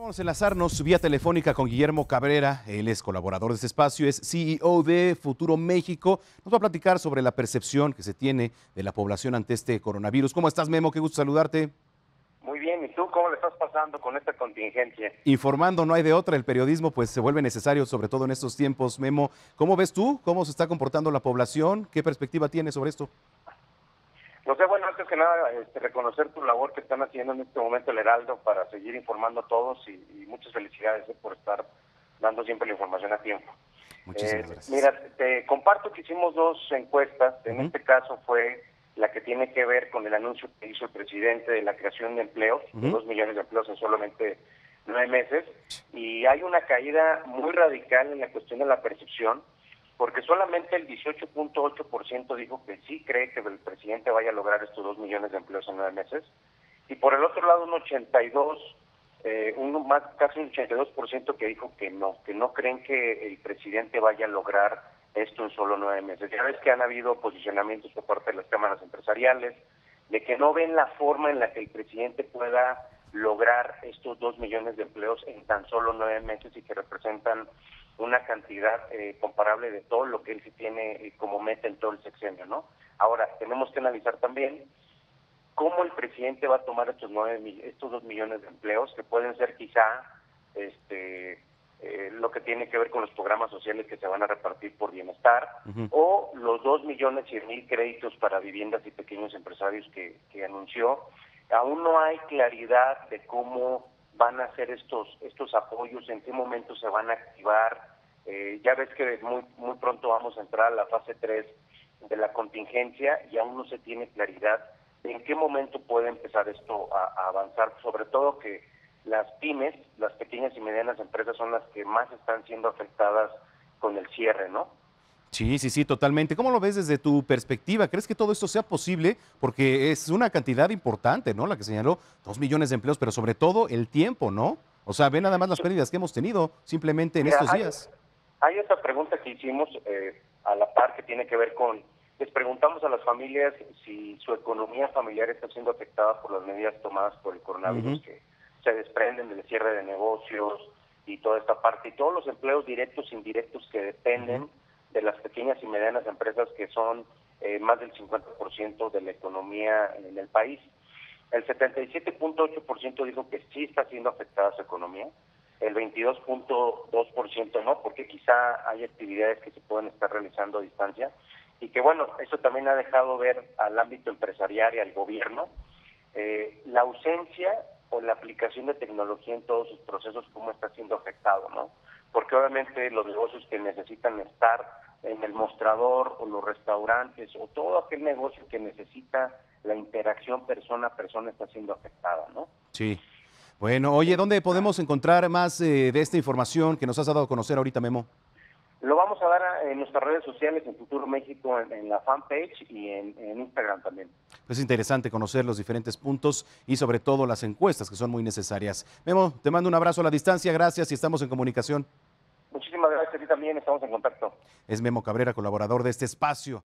Vamos a enlazarnos vía telefónica con Guillermo Cabrera. Él es colaborador de este espacio, es CEO de Futuro México. Nos va a platicar sobre la percepción que se tiene de la población ante este coronavirus. ¿Cómo estás, Memo? Qué gusto saludarte. Muy bien, ¿y tú cómo le estás pasando con esta contingencia? Informando, no hay de otra. El periodismo pues se vuelve necesario, sobre todo en estos tiempos, Memo. ¿Cómo ves tú? ¿Cómo se está comportando la población? ¿Qué perspectiva tiene sobre esto? No sé, bueno, antes que nada, reconocer tu labor que están haciendo en este momento el Heraldo para seguir informando a todos y muchas felicidades por estar dando siempre la información a tiempo. Muchísimas gracias. Mira, te comparto que hicimos dos encuestas. En este caso fue la que tiene que ver con el anuncio que hizo el presidente de la creación de empleos, 2 millones de empleos en solamente 9 meses, y hay una caída muy radical en la cuestión de la percepción, porque solamente el 18.8% dijo que sí cree que el presidente vaya a lograr estos 2 millones de empleos en 9 meses. Y por el otro lado, casi un 82% que dijo que no creen que el presidente vaya a lograr esto en solo 9 meses. Ya ves que han habido posicionamientos por parte de las cámaras empresariales, de que no ven la forma en la que el presidente pueda lograr estos 2 millones de empleos en tan solo 9 meses y que representan una cantidad comparable de todo lo que él sí tiene como meta en todo el sexenio, ¿no? Ahora, tenemos que analizar también cómo el presidente va a tomar estos 2 millones de empleos, que pueden ser quizá lo que tiene que ver con los programas sociales que se van a repartir por bienestar, o los 2.100.000 créditos para viviendas y pequeños empresarios que anunció. Aún no hay claridad de cómo van a hacer estos apoyos, en qué momento se van a activar. Ya ves que muy pronto vamos a entrar a la fase 3 de la contingencia y aún no se tiene claridad de en qué momento puede empezar esto a avanzar, sobre todo que las pymes, las pequeñas y medianas empresas son las que más están siendo afectadas con el cierre, ¿no? Sí, totalmente. ¿Cómo lo ves desde tu perspectiva? ¿Crees que todo esto sea posible? Porque es una cantidad importante, ¿no? La que señaló 2 millones de empleos, pero sobre todo el tiempo, ¿no? O sea, ve nada más las pérdidas que hemos tenido simplemente en estos días. Hay otra pregunta que hicimos a la par que tiene que ver con... Les preguntamos a las familias si su economía familiar está siendo afectada por las medidas tomadas por el coronavirus, que se desprenden del cierre de negocios y toda esta parte, y todos los empleos directos e indirectos que dependen de las pequeñas y medianas empresas, que son más del 50% de la economía en el país. El 77.8% dijo que sí está siendo afectada su economía, el 22.2% no, porque quizá hay actividades que se pueden estar realizando a distancia, y que bueno, eso también ha dejado ver al ámbito empresarial y al gobierno la ausencia o la aplicación de tecnología en todos sus procesos, cómo está siendo afectado, ¿no? Porque obviamente los negocios que necesitan estar en el mostrador, o los restaurantes, o todo aquel negocio que necesita la interacción persona a persona, está siendo afectada, ¿no? Sí. Bueno, oye, ¿dónde podemos encontrar más de esta información que nos has dado a conocer ahorita, Memo? Lo vamos a dar en nuestras redes sociales, en Futuro México, en la fanpage y en Instagram también. Es interesante conocer los diferentes puntos y sobre todo las encuestas, que son muy necesarias. Memo, te mando un abrazo a la distancia, gracias, y estamos en comunicación. Muchísimas gracias, a ti también, estamos en contacto. Es Memo Cabrera, colaborador de este espacio.